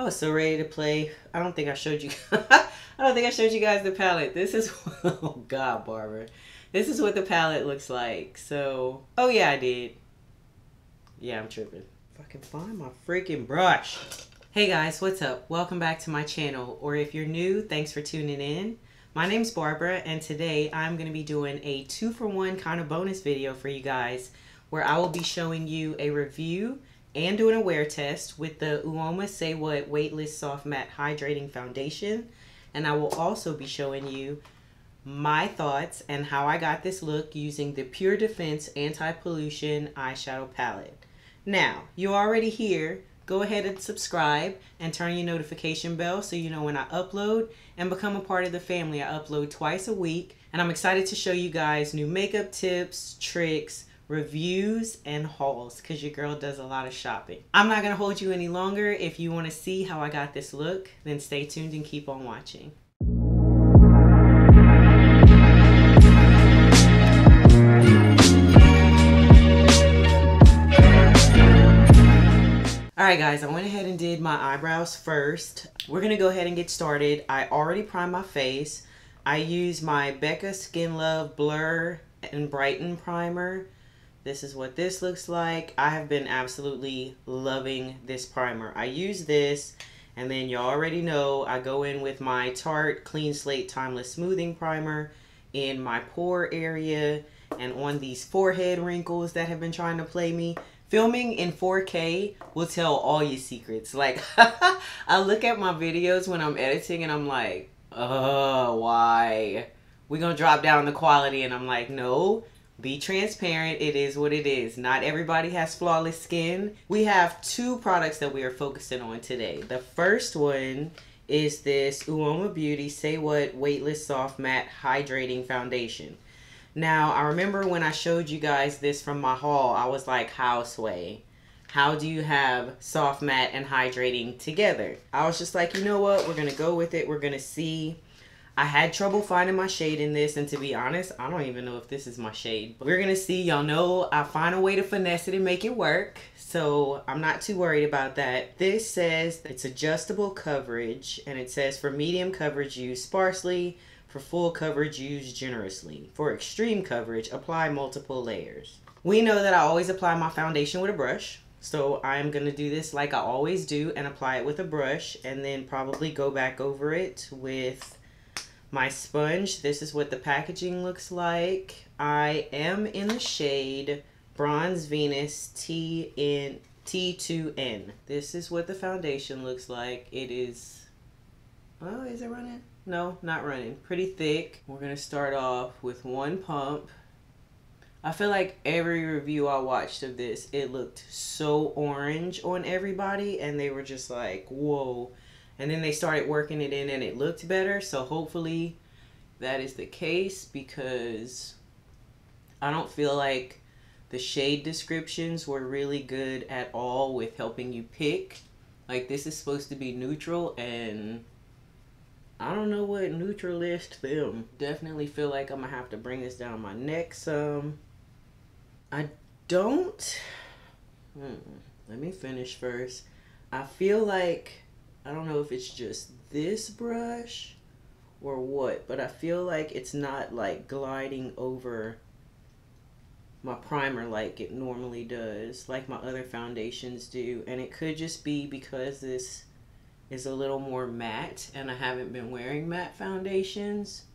I was so ready to play. I don't think I showed you. I don't think I showed you guys the palette. This is, oh God, Barbara. This is what the palette looks like. So, oh yeah, I did. Yeah, I'm tripping. If I can find my freaking brush. Hey guys, what's up? Welcome back to my channel. Or if you're new, thanks for tuning in. My name's Barbara, and today I'm going to be doing a 2-for-1 kind of bonus video for you guys, where I will be showing you a review and doing a wear test with the Uoma Say What Weightless Soft Matte Hydrating Foundation. And I will also be showing you my thoughts and how I got this look using the PUR Defense Anti-Pollution Eyeshadow Palette. Now, you're already here. Go ahead and subscribe and turn your notification bell so you know when I upload, and become a part of the family. I upload twice a week, and I'm excited to show you guys new makeup tips, tricks, reviews, and hauls, because your girl does a lot of shopping. I'm not going to hold you any longer. If you want to see how I got this look, then stay tuned and keep on watching. Alright guys, I went ahead and did my eyebrows first. We're going to go ahead and get started. I already primed my face. I used my Becca Skin Love Blur and Brighten Primer. This is what this looks like. I have been absolutely loving this primer. I use this, and then y'all already know I go in with my Tarte Clean Slate Timeless Smoothing Primer in my pore area and on these forehead wrinkles that have been trying to play me. Filming in 4K will tell all your secrets. Like, I look at my videos when I'm editing and I'm like, oh, why? We're gonna drop down the quality. And I'm like, no, be transparent. It is what it is. Not everybody has flawless skin. We have two products that we are focusing on today. The first one is this Uoma Beauty Say What Weightless Soft Matte Hydrating Foundation. Now, I remember when I showed you guys this from my haul, I was like, how, Sway? How do you have soft matte and hydrating together? I was just like, you know what? We're going to go with it. We're going to see. I had trouble finding my shade in this, and to be honest, I don't even know if this is my shade. But we're going to see. Y'all know I find a way to finesse it and make it work, so I'm not too worried about that. This says it's adjustable coverage, and it says for medium coverage, use sparsely. For full coverage, use generously. For extreme coverage, apply multiple layers. We know that I always apply my foundation with a brush, so I'm gonna do this like I always do and apply it with a brush, and then probably go back over it with my sponge. This is what the packaging looks like. I am in the shade Bronze Venus T2N. This is what the foundation looks like. It is, oh, is it running? No, not running. Pretty thick. We're gonna start off with one pump. I feel like every review I watched of this, it looked so orange on everybody, and they were just like, whoa. And then they started working it in and it looked better. So hopefully that is the case, because I don't feel like the shade descriptions were really good at all with helping you pick. Like, this is supposed to be neutral, and I don't know what neutralist them. Definitely feel like I'm gonna have to bring this down my neck some. I don't, let me finish first. I feel like, I don't know if it's just this brush or what, but I feel like it's not like gliding over my primer like it normally does, like my other foundations do. And it could just be because this is a little more matte, and I haven't been wearing matte foundations,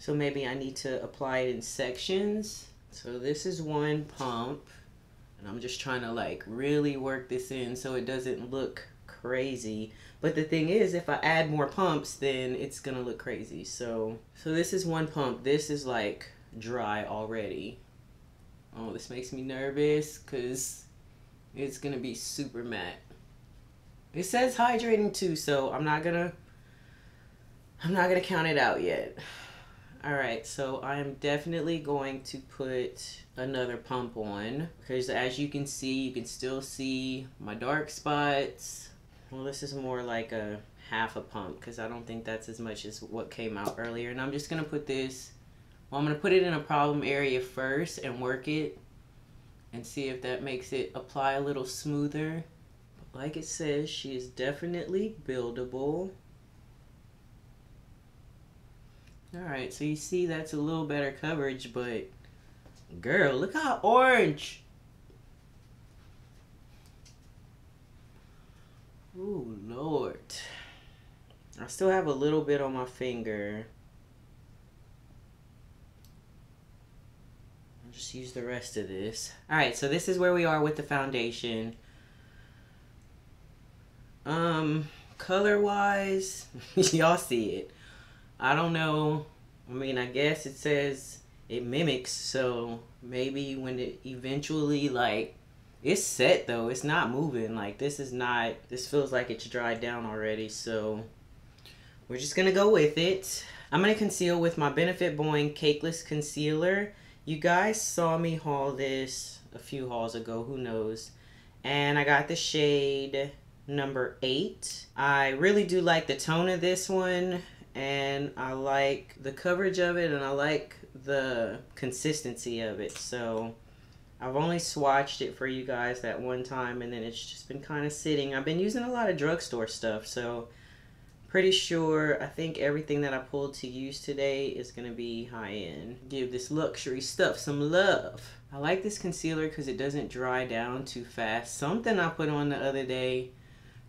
so maybe I need to apply it in sections. So this is one pump, and I'm just trying to like really work this in so it doesn't look crazy. But the thing is, if I add more pumps, then it's gonna look crazy. So this is one pump. This is like dry already. Oh, this makes me nervous because it's gonna be super matte. It says hydrating too, so I'm not gonna count it out yet. All right, so I am definitely going to put another pump on, because as you can see, you can still see my dark spots. Well, this is more like a half a pump, because I don't think that's as much as what came out earlier. And I'm just gonna put this, well, I'm gonna put it in a problem area first and work it and see if that makes it apply a little smoother. Like it says, she is definitely buildable. Alright, so you see that's a little better coverage, but girl, look how orange. Oh Lord. I still have a little bit on my finger. I'll just use the rest of this. Alright, so this is where we are with the foundation. Color wise, y'all see it. I don't know. I mean, I guess it says it mimics, so maybe when it eventually, like, it's set though, it's not moving. Like, this is not, this feels like it's dried down already, so we're just gonna go with it. I'm gonna conceal with my Benefit Boi-ing Cakeless Concealer. You guys saw me haul this a few hauls ago, who knows, and I got the shade number 8. I really do like the tone of this one, and I like the coverage of it, and I like the consistency of it. So I've only swatched it for you guys that one time, and then it's just been kind of sitting. I've been using a lot of drugstore stuff, so pretty sure I think everything that I pulled to use today is gonna be high end. Give this luxury stuff some love. I like this concealer because it doesn't dry down too fast. Something I put on the other day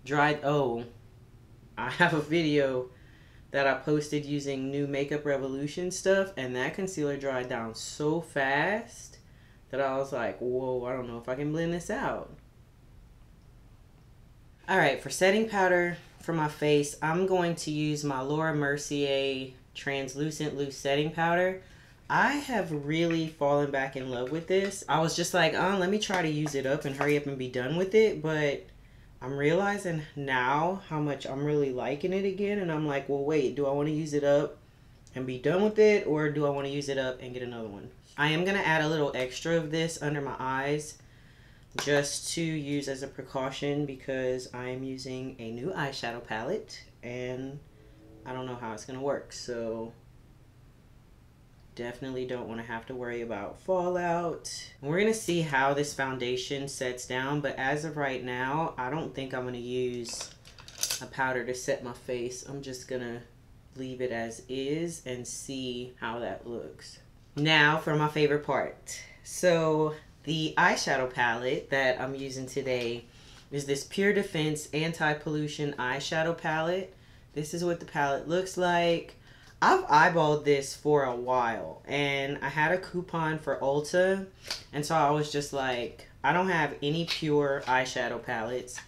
dried. Oh, I have a video that I posted using new Makeup Revolution stuff, and that concealer dried down so fast that I was like, whoa, I don't know if I can blend this out. All right, for setting powder for my face, I'm going to use my Laura Mercier Translucent Loose Setting Powder. I have really fallen back in love with this. I was just like, oh, let me try to use it up and hurry up and be done with it, but I'm realizing now how much I'm really liking it again, and I'm like, well, wait, do I want to use it up and be done with it, or do I want to use it up and get another one? I am going to add a little extra of this under my eyes just to use as a precaution, because I am using a new eyeshadow palette and I don't know how it's going to work, so definitely don't want to have to worry about fallout. We're going to see how this foundation sets down, but as of right now, I don't think I'm going to use a powder to set my face. I'm just going to leave it as is and see how that looks. Now for my favorite part. So the eyeshadow palette that I'm using today is this PUR Defense Anti-Pollution Eyeshadow Palette. This is what the palette looks like. I've eyeballed this for a while, and I had a coupon for Ulta, and so I was just like, I don't have any pure eyeshadow palettes,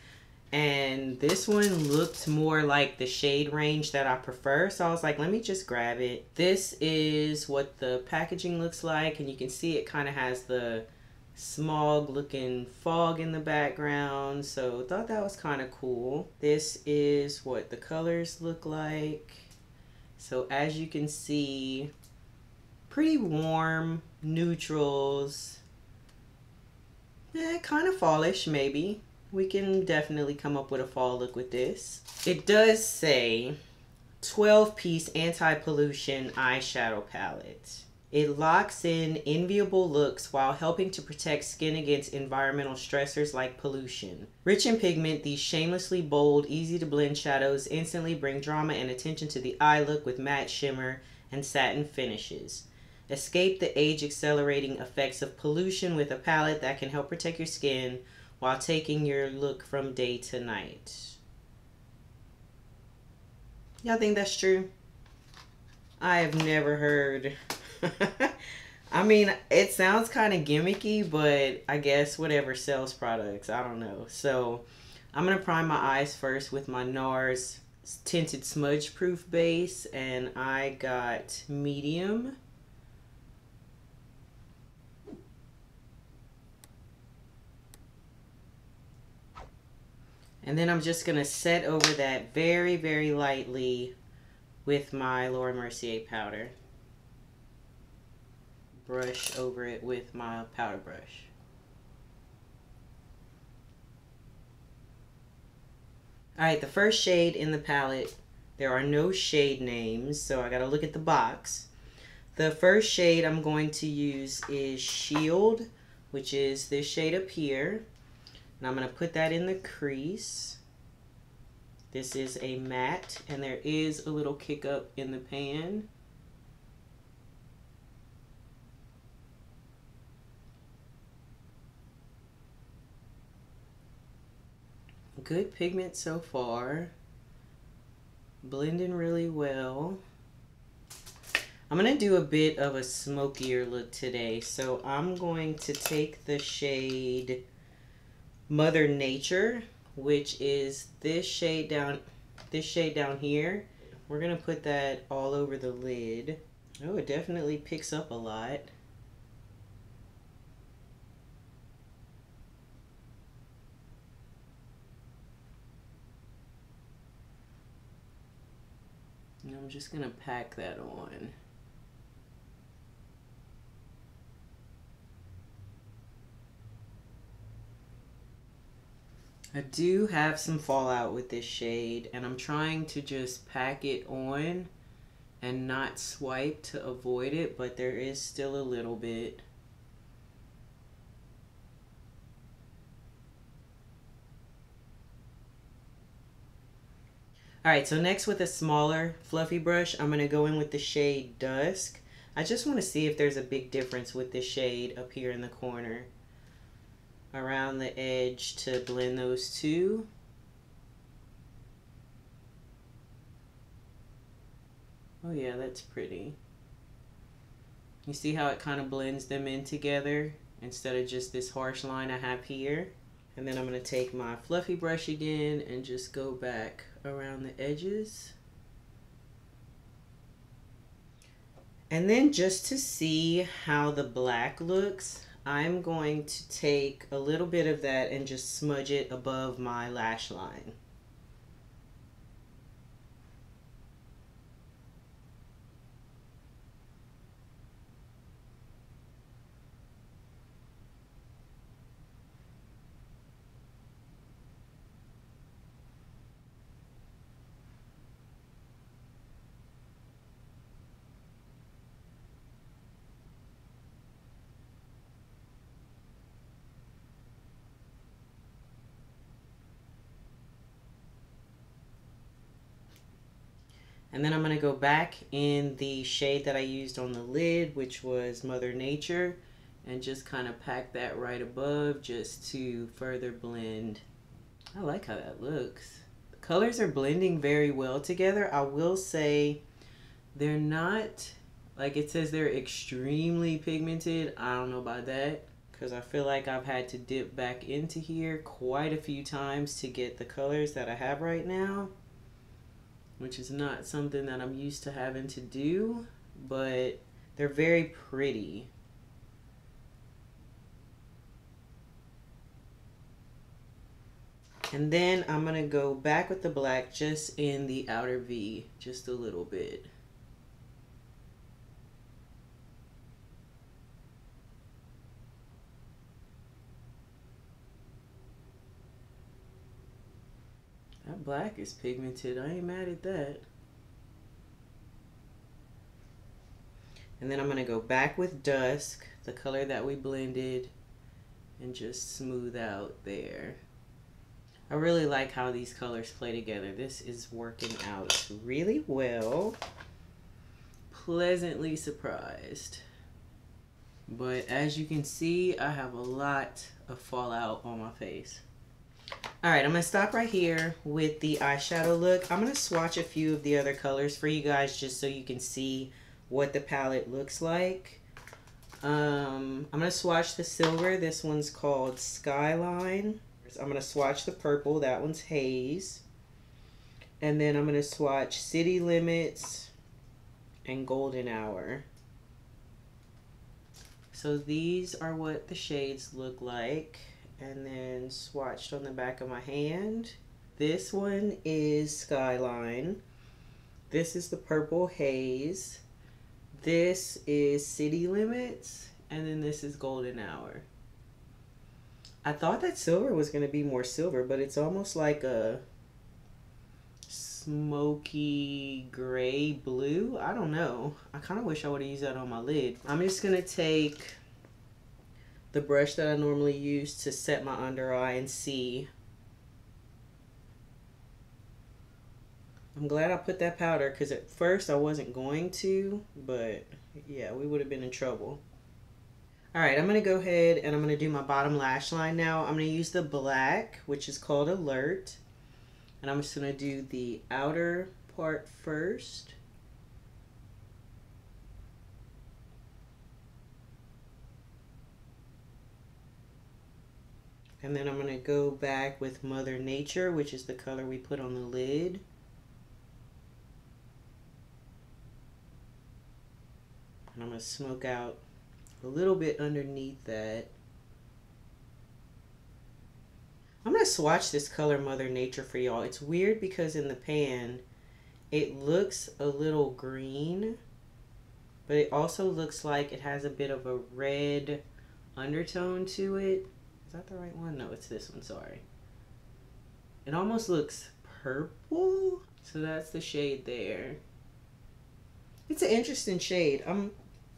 and this one looked more like the shade range that I prefer, so I was like, let me just grab it. This is what the packaging looks like, and you can see it kind of has the smog looking fog in the background, so I thought that was kind of cool. This is what the colors look like. So as you can see, pretty warm, neutrals, kind of fallish maybe. We can definitely come up with a fall look with this. It does say 12-piece anti-pollution eyeshadow palette. It locks in enviable looks while helping to protect skin against environmental stressors like pollution. Rich in pigment, these shamelessly bold, easy-to-blend shadows instantly bring drama and attention to the eye look with matte shimmer and satin finishes. Escape the age-accelerating effects of pollution with a palette that can help protect your skin while taking your look from day to night. Y'all think that's true? I have never heard. I mean, it sounds kind of gimmicky, but I guess whatever sells products, I don't know. So I'm going to prime my eyes first with my NARS Tinted Smudge Proof Base, and I got medium. And then I'm just going to set over that very, very lightly with my Laura Mercier powder. Brush over it with my powder brush. Alright, the first shade in the palette, there are no shade names, so I gotta look at the box. The first shade I'm going to use is Shield, which is this shade up here. Now I'm going to put that in the crease. This is a matte, and there is a little kick up in the pan. Good pigment so far. Blending really well. I'm going to do a bit of a smokier look today. So I'm going to take the shade Mother Nature, which is this shade down here. We're going to put that all over the lid. Oh, it definitely picks up a lot. And I'm just going to pack that on. I do have some fallout with this shade, and I'm trying to just pack it on and not swipe to avoid it, but there is still a little bit. Alright, so next with a smaller fluffy brush, I'm going to go in with the shade Dusk. I just want to see if there's a big difference with this shade up here in the corner. Around the edge to blend those two. Oh yeah, that's pretty. You see how it kind of blends them in together instead of just this harsh line I have here. And then I'm going to take my fluffy brush again and just go back around the edges. And then just to see how the black looks, I'm going to take a little bit of that and just smudge it above my lash line. And then I'm going to go back in the shade that I used on the lid, which was Mother Nature, and just kind of pack that right above just to further blend. I like how that looks. The colors are blending very well together. I will say they're not, like it says they're extremely pigmented. I don't know about that because I feel like I've had to dip back into here quite a few times to get the colors that I have right now, which is not something that I'm used to having to do, but they're very pretty. And then I'm gonna go back with the black just in the outer V, just a little bit. That black is pigmented. I ain't mad at that. And then I'm going to go back with Dusk, the color that we blended, and just smooth out there. I really like how these colors play together. This is working out really well. Pleasantly surprised. But as you can see, I have a lot of fallout on my face. All right, I'm going to stop right here with the eyeshadow look. I'm going to swatch a few of the other colors for you guys just so you can see what the palette looks like. I'm going to swatch the silver. This one's called Skyline. I'm going to swatch the purple. That one's Haze. And then I'm going to swatch City Limits and Golden Hour. So these are what the shades look like. And then swatched on the back of my hand. This one is Skyline. This is the purple Haze. This is City Limits. And then this is Golden Hour. I thought that silver was going to be more silver, but it's almost like a smoky gray blue. I don't know. I kind of wish I would have used that on my lid. I'm just going to take the brush that I normally use to set my under eye and see. I'm glad I put that powder, because at first I wasn't going to, but yeah, we would have been in trouble. Alright, I'm going to go ahead and I'm going to do my bottom lash line now. I'm going to use the black, which is called Alert. And I'm just going to do the outer part first. And then I'm going to go back with Mother Nature, which is the color we put on the lid. And I'm going to smoke out a little bit underneath that. I'm going to swatch this color Mother Nature for y'all. It's weird because in the pan it looks a little green, but it also looks like it has a bit of a red undertone to it. Is that the right one? No, it's this one, sorry. It almost looks purple. So that's the shade there. It's an interesting shade. I'm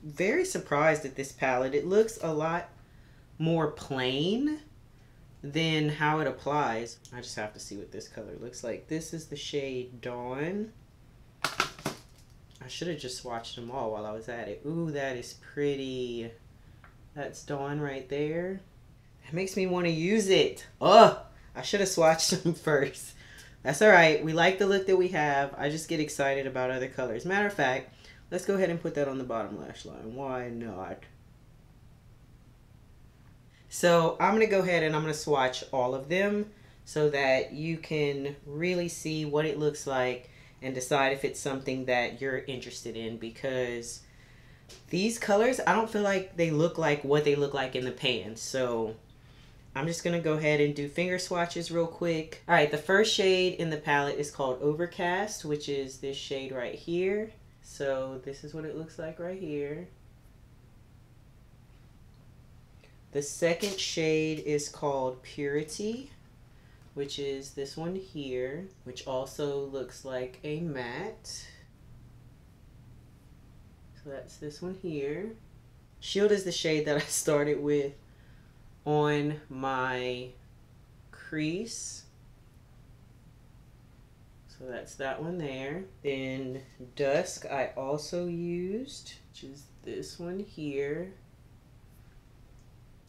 very surprised at this palette. It looks a lot more plain than how it applies. I just have to see what this color looks like. This is the shade Dawn. I should have just swatched them all while I was at it. Ooh, that is pretty. That's Dawn right there. That makes me want to use it. Oh, I should have swatched them first. That's all right. We like the look that we have. I just get excited about other colors. Matter of fact, let's go ahead and put that on the bottom lash line. Why not? So I'm going to go ahead and I'm going to swatch all of them so that you can really see what it looks like and decide if it's something that you're interested in, because these colors, I don't feel like they look like what they look like in the pan. So I'm just going to go ahead and do finger swatches real quick. All right. The first shade in the palette is called Overcast, which is this shade right here. So this is what it looks like right here. The second shade is called Purity, which is this one here, which also looks like a matte. So that's this one here. Shield is the shade that I started with on my crease. So that's that one there. Then Dusk I also used, which is this one here.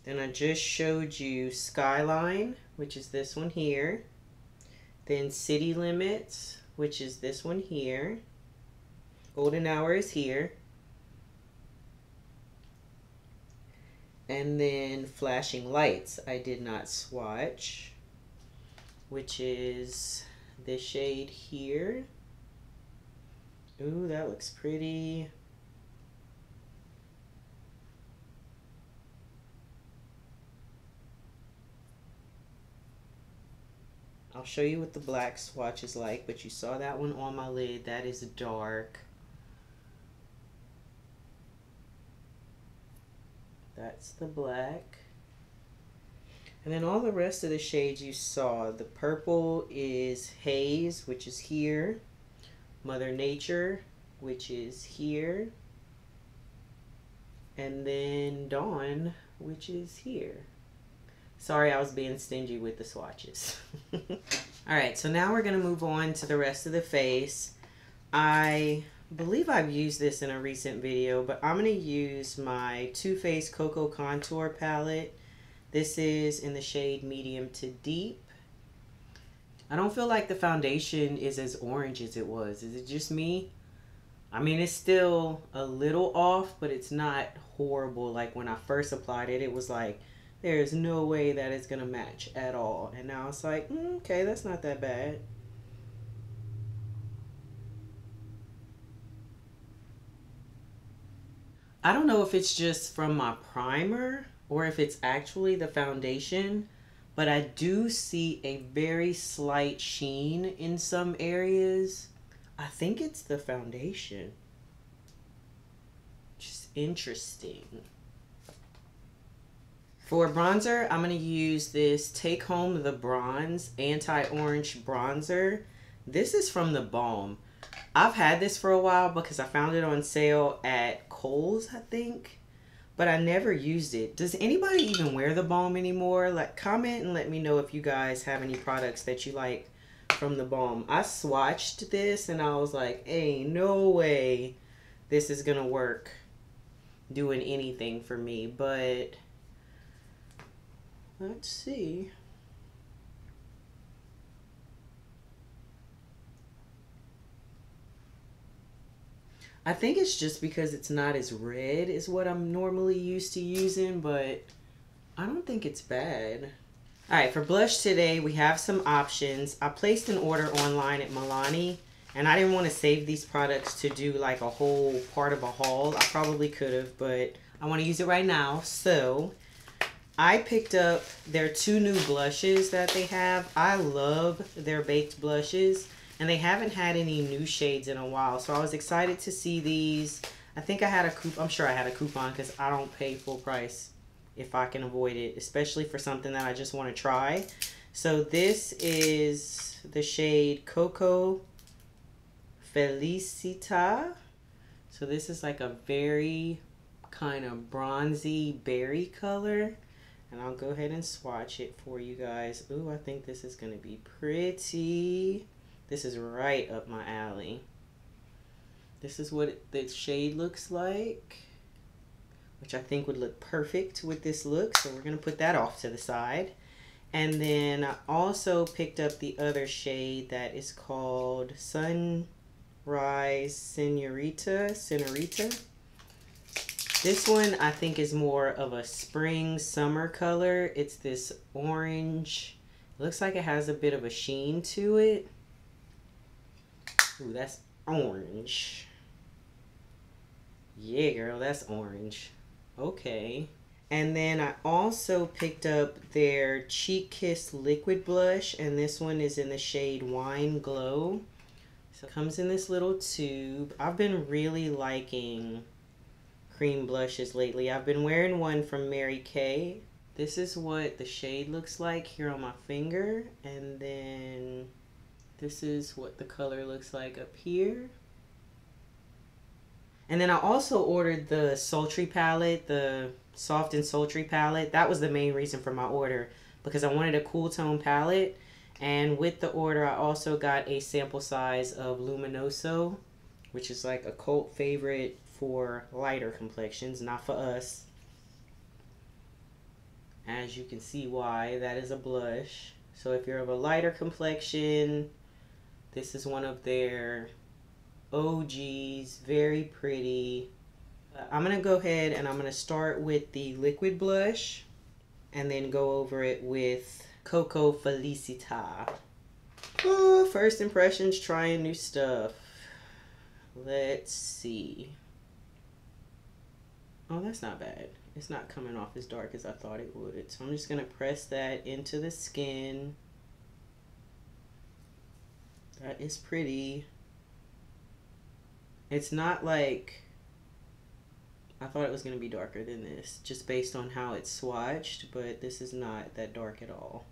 Then I just showed you Skyline, which is this one here. Then City Limits, which is this one here. Golden Hour is here. And then Flashing Lights I did not swatch, which is this shade here. Ooh, that looks pretty. I'll show you what the black swatch is like, but you saw that one on my lid. That is dark. That's the black. And then all the rest of the shades you saw. The purple is Haze, which is here. Mother Nature, which is here. And then Dawn, which is here. Sorry, I was being stingy with the swatches. Alright, so now we're going to move on to the rest of the face. I believe I've used this in a recent video, but I'm going to use my Too Faced Cocoa Contour Palette. This is in the shade Medium to Deep. I don't feel like the foundation is as orange as it was. Is it just me? I mean, it's still a little off, but it's not horrible. Like when I first applied it, it was like, there's no way that it's going to match at all. And now it's like, okay, that's not that bad. I don't know if it's just from my primer or if it's actually the foundation, but I do see a very slight sheen in some areas. I think it's the foundation. Just interesting. For bronzer, I'm going to use this Take Home the Bronze Anti-Orange Bronzer. This is from The Balm. I've had this for a while because I found it on sale at Kohl's, I think. but I never used it. Does anybody even wear the Balm anymore? Like, comment and let me know if you guys have any products that you like from the Balm. I swatched this and I was like, hey, no way this is gonna work doing anything for me, but let's see. I think it's just because it's not as red as what I'm normally used to using, but I don't think it's bad. All right, for blush today, we have some options. I placed an order online at Milani, and I didn't want to save these products to do like a whole part of a haul. I probably could have, but I want to use it right now. So I picked up their 2 new blushes that they have. I love their baked blushes. And they haven't had any new shades in a while, so I was excited to see these. I think I had a coupon. I'm sure I had a coupon because I don't pay full price if I can avoid it, especially for something that I just want to try. So this is the shade Cocoa Felicita. So this is like a very kind of bronzy berry color. And I'll go ahead and swatch it for you guys. Ooh, I think this is going to be pretty. This is right up my alley. This is what the shade looks like, which I think would look perfect with this look. So we're going to put that off to the side. And then I also picked up the other shade that is called Sunrise Senorita. This one I think is more of a spring summer color. It's this orange. It looks like it has a bit of a sheen to it. Ooh, that's orange. Yeah, girl, that's orange. Okay. And then I also picked up their Cheek Kiss Liquid Blush, and this one is in the shade Wine Glow. So it comes in this little tube. I've been really liking cream blushes lately. I've been wearing one from Mary Kay. This is what the shade looks like here on my finger, and then this is what the color looks like up here. And then I also ordered the Sultry palette, the Soft and Sultry palette. That was the main reason for my order, because I wanted a cool tone palette. And with the order, I also got a sample size of Luminoso, which is like a cult favorite for lighter complexions, not for us. As you can see why, that is a blush. So if you're of a lighter complexion, this is one of their OGs, very pretty. I'm gonna go ahead and I'm gonna start with the liquid blush and then go over it with Cocoa Felicita. Oh, first impressions, trying new stuff. Let's see. Oh, that's not bad. It's not coming off as dark as I thought it would. So I'm just gonna press that into the skin. That is pretty. It's not like, I thought it was going to be darker than this, just based on how it's swatched, but this is not that dark at all.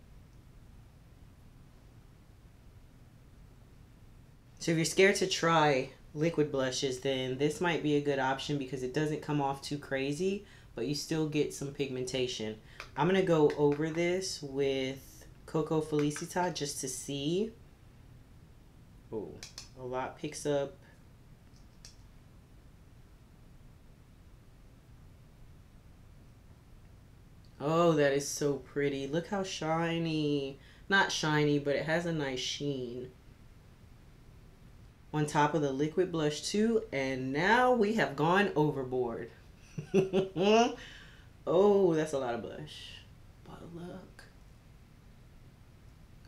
So if you're scared to try liquid blushes, then this might be a good option because it doesn't come off too crazy, but you still get some pigmentation. I'm going to go over this with Cocoa Felicita just to see. Oh, a lot picks up. Oh, that is so pretty. Look how shiny. Not shiny, but it has a nice sheen. On top of the liquid blush too, and now we have gone overboard. Oh, that's a lot of blush. But look.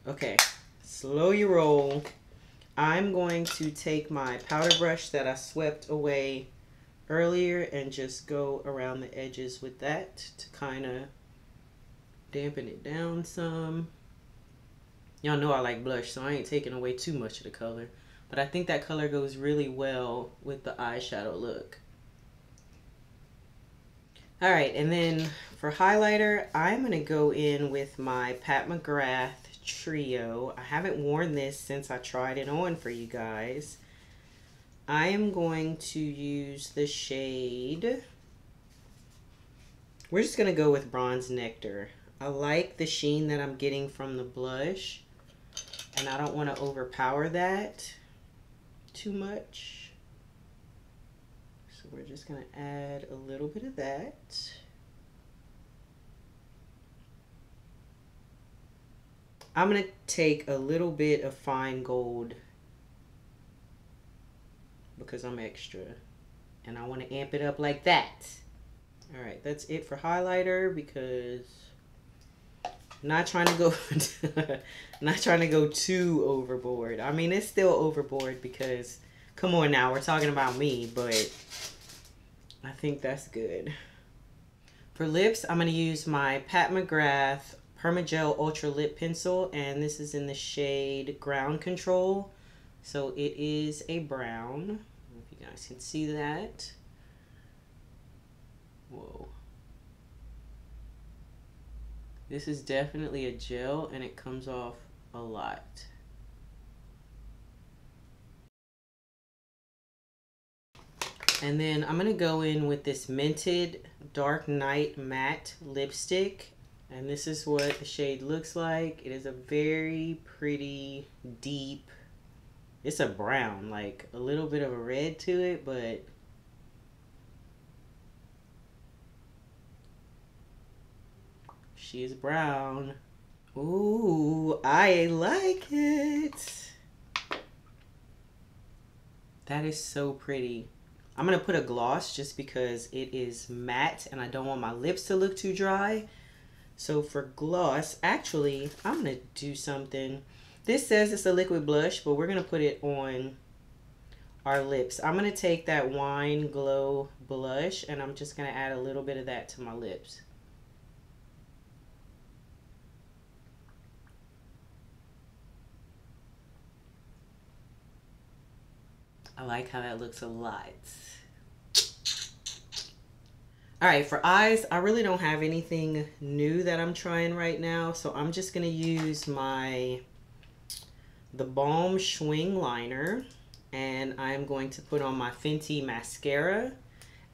Okay, slow your roll. I'm going to take my powder brush that I swept away earlier and just go around the edges with that to kind of dampen it down some. Y'all know I like blush, so I ain't taking away too much of the color. But I think that color goes really well with the eyeshadow look. All right, and then for highlighter, I'm going to go in with my Pat McGrath Trio. I haven't worn this since I tried it on for you guys. I am going to use the shade We're just gonna go with Bronze Nectar. I like the sheen that I'm getting from the blush, and I don't want to overpower that too much. So we're just gonna add a little bit of that. I'm gonna take a little bit of Fine Gold because I'm extra and I want to amp it up like that. All right, that's it for highlighter because I'm not trying to go too overboard. I mean, it's still overboard because come on now, we're talking about me, but I think that's good. For lips, I'm going to use my Pat McGrath Perma Gel Ultra Lip Pencil, and this is in the shade Ground Control. So it is a brown. I don't know if you guys can see that. Whoa. This is definitely a gel and it comes off a lot. And then I'm gonna go in with this Mented Dark Night Matte Lipstick. And this is what the shade looks like. It is a very pretty, deep, it's a brown, like a little bit of a red to it, but she is brown. Ooh, I like it. That is so pretty. I'm gonna put a gloss just because it is matte and I don't want my lips to look too dry. So for gloss, actually, I'm going to do something. This says it's a liquid blush, but we're going to put it on our lips. I'm going to take that Wine Glow blush, and I'm just going to add a little bit of that to my lips. I like how that looks a lot. All right, for eyes, I really don't have anything new that I'm trying right now. So I'm just gonna use the Balm Schwing Liner, and I'm going to put on my Fenty Mascara.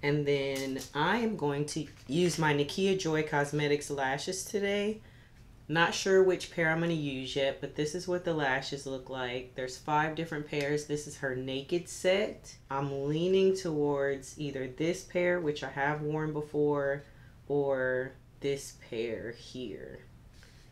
And then I am going to use my Nikkia Joy Cosmetics lashes today. Not sure which pair I'm gonna use yet, but this is what the lashes look like. There's 5 different pairs. This is her Naked set. I'm leaning towards either this pair, which I have worn before, or this pair here.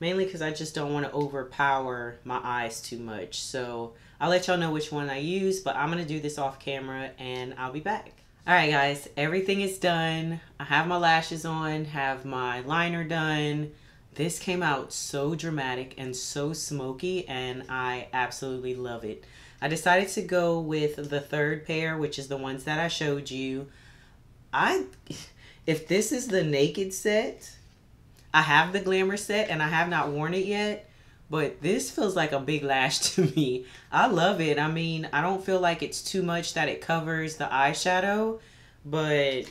Mainly because I just don't want to overpower my eyes too much. So I'll let y'all know which one I use, but I'm gonna do this off camera and I'll be back. All right guys, everything is done. I have my lashes on, have my liner done. This came out so dramatic and so smoky, and I absolutely love it. I decided to go with the third pair, which is the ones that I showed you. If this is the Naked set, I have the Glamour set and I have not worn it yet, but this feels like a big lash to me. I love it. I mean, I don't feel like it's too much that it covers the eyeshadow, but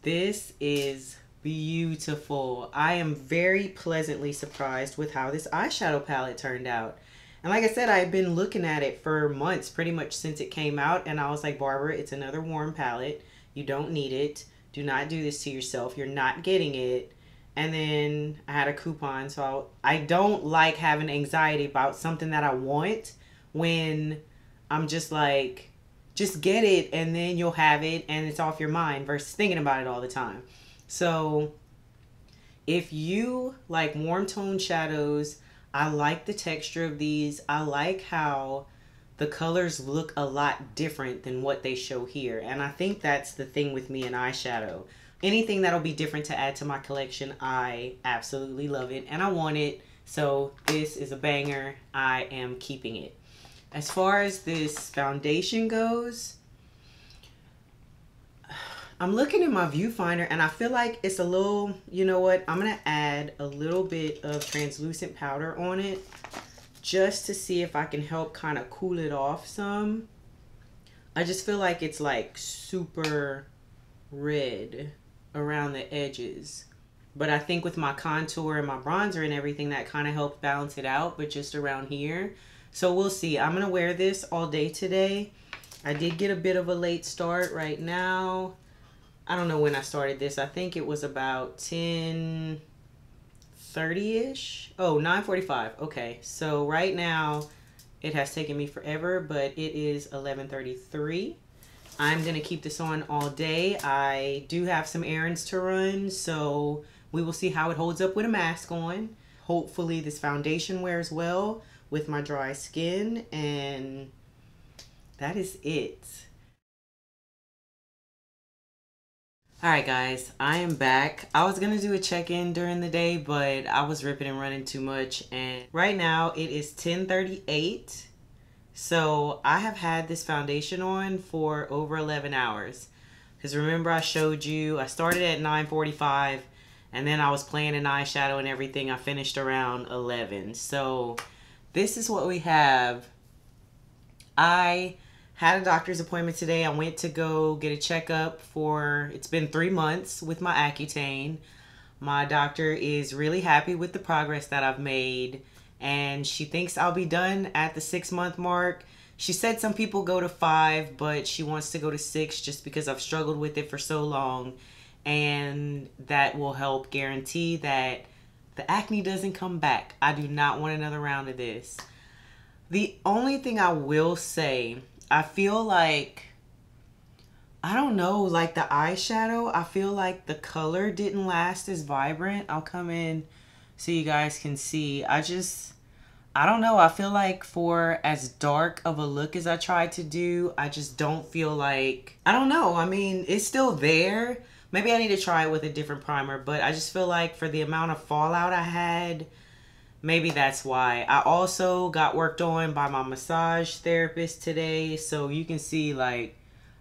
this is beautiful. I am very pleasantly surprised with how this eyeshadow palette turned out. And like I said, I've been looking at it for months, pretty much since it came out. And I was like, Barbara, it's another warm palette. You don't need it. Do not do this to yourself. You're not getting it. And then I had a coupon. So I don't like having anxiety about something that I want when I'm just like, just get it and then you'll have it and it's off your mind versus thinking about it all the time. So if you like warm tone shadows, I like the texture of these. I like how the colors look a lot different than what they show here. And I think that's the thing with me in eyeshadow. Anything that'll be different to add to my collection, I absolutely love it and I want it. So this is a banger. I am keeping it. As far as this foundation goes, I'm looking in my viewfinder and I feel like it's a little, you know what, I'm going to add a little bit of translucent powder on it just to see if I can help kind of cool it off some. I just feel like it's like super red around the edges. But I think with my contour and my bronzer and everything, that kind of helped balance it out, but just around here. So we'll see. I'm going to wear this all day today. I did get a bit of a late start right now. I don't know when I started this. I think it was about 10:30-ish. Oh, 9:45. Okay. So right now it has taken me forever, but it is 11:33. I'm going to keep this on all day. I do have some errands to run, so we will see how it holds up with a mask on. Hopefully this foundation wears well with my dry skin, and that is it. All right, guys, I am back. I was gonna do a check-in during the day, but I was ripping and running too much, and right now it is 10:38. So I have had this foundation on for over 11 hours. Because remember I showed you, I started at 9:45 and then I was playing in eyeshadow and everything. I finished around 11. So this is what we have. I had a doctor's appointment today. I went to go get a checkup for, it's been 3 months with my Accutane. My doctor is really happy with the progress that I've made, and she thinks I'll be done at the 6-month mark. She said some people go to 5, but she wants to go to 6 just because I've struggled with it for so long, and that will help guarantee that the acne doesn't come back. I do not want another round of this. The only thing I will say, I feel like, I don't know, like the eyeshadow, I feel like the color didn't last as vibrant. I'll come in so you guys can see. I don't know. I feel like for as dark of a look as I tried to do, I just don't feel like, I don't know. I mean, it's still there. Maybe I need to try it with a different primer, but I just feel like for the amount of fallout I had, maybe that's why. I also got worked on by my massage therapist today. So you can see, like,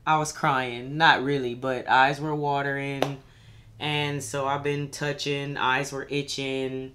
I was crying. Not really, but eyes were watering. And so I've been touching, eyes were itching,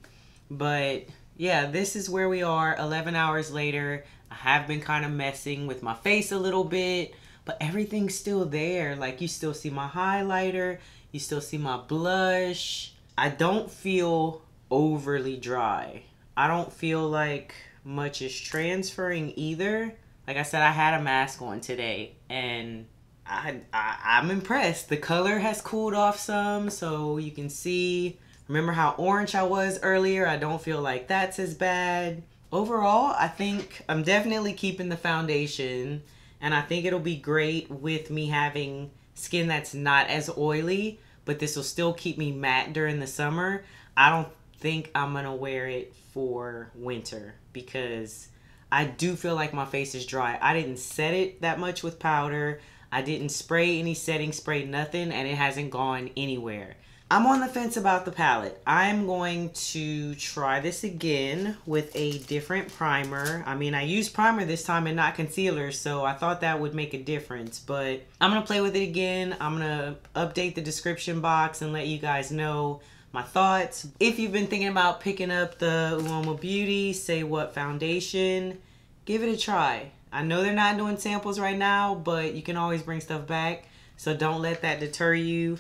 but yeah, this is where we are 11 hours later. I have been kind of messing with my face a little bit, but everything's still there. Like, you still see my highlighter, you still see my blush. I don't feel overly dry. I don't feel like much is transferring either. Like I said, I had a mask on today, and I'm impressed. The color has cooled off some, so you can see. Remember how orange I was earlier? I don't feel like that's as bad. Overall, I think I'm definitely keeping the foundation, and I think it'll be great with me having skin that's not as oily, but this will still keep me matte during the summer. I don't think I'm gonna wear it for winter because I do feel like my face is dry. I didn't set it that much with powder. I didn't spray any setting spray, nothing, and it hasn't gone anywhere. I'm on the fence about the palette. I'm going to try this again with a different primer. I mean, I used primer this time and not concealer, so I thought that would make a difference, but I'm gonna play with it again. I'm gonna update the description box and let you guys know my thoughts. If you've been thinking about picking up the Uoma Beauty Say What Foundation, give it a try. I know they're not doing samples right now, but you can always bring stuff back. So don't let that deter you.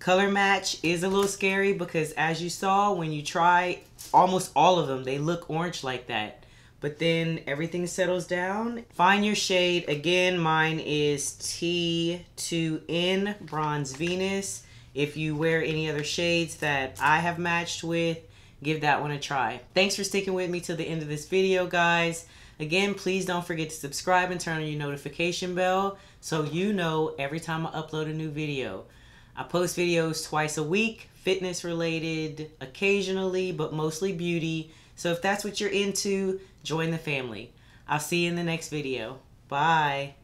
Color match is a little scary because, as you saw, when you try almost all of them, they look orange like that. But then everything settles down. Find your shade. Again, mine is T2N Bronze Venus. If you wear any other shades that I have matched with, give that one a try. Thanks for sticking with me till the end of this video, guys. Again, please don't forget to subscribe and turn on your notification bell so you know every time I upload a new video. I post videos twice a week, fitness related occasionally, but mostly beauty. So if that's what you're into, join the family. I'll see you in the next video. Bye.